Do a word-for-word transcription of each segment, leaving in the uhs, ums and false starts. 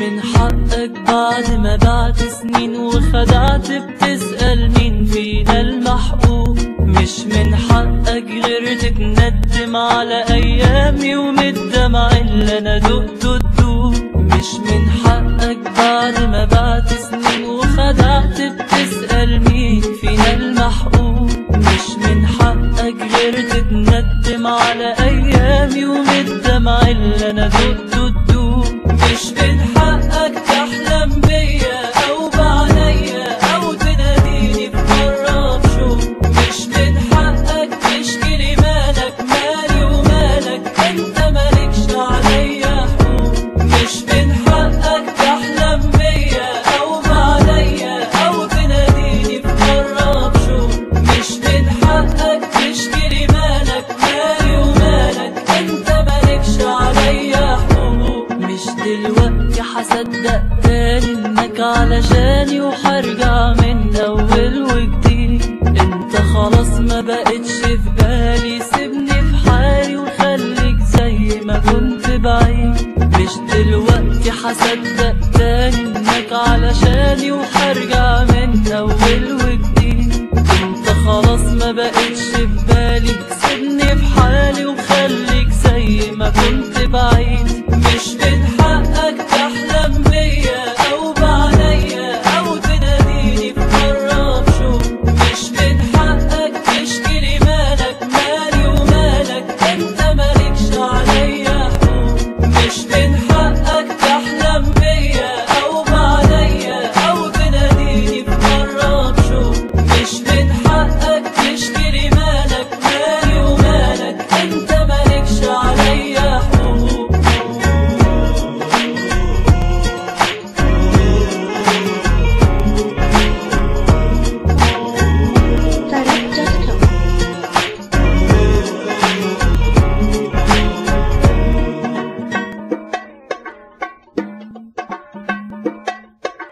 من حقك بعد ما بعد سنين وخدعت بتسأل مين فينا المحقوق. مش من حقك غير تتندم على أيامي ومن الدمع اللي أنا دقته تدوق. مش من حقك بعد ما بعد سنين وخدعت بتسأل مين فينا المحقوق. مش من حقك غير تتندم على أيامي ومن الدمع اللي أنا دقته تدوق. مش من حقك تحلم بيا أو بعينيا أو تناديني بجرب شوق. مش من حقك تشكلي مالك مالي ومالك أنت مالكش عليا حقوق. مش من حقك تحلم بيا أو بعينيا أو تناديني بجرب شوق. مش من حقك تشكلي مالك مالي ومالك أنت مالكش عليا حقوق. مش دلوقتي حصدق تاني انك علشاني وحرجع من اول وجديد. انت خلاص ما بقتش في بالي، سيبني في حالي وخليك زي ما كنت بعيد. مش دلوقتي حصدق تاني انك علشاني وحرجع من اول وجديد. انت خلاص ما بقتش في بالي، سيبني في حالي وخليك زي ما كنت بعيد. مش من حقك تحلم بيا أو بعينيا أو تناديني بجرب شوق. مش من حقك تشكيلي مالك مالي ومالك أنت مالكش عليا حقوق. مش من حقك تحلم بيا أو بعينيا أو تناديني بجرب شوق. مش من حقك تشكيلي مالك مالي ومالك أنت مالكش عليا حقوق.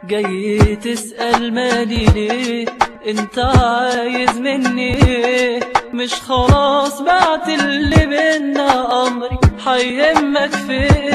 جاي تسأل مالي ليه، انت عايز مني ايه؟ مش خلاص بعت اللي بينا امري هيهمك فين؟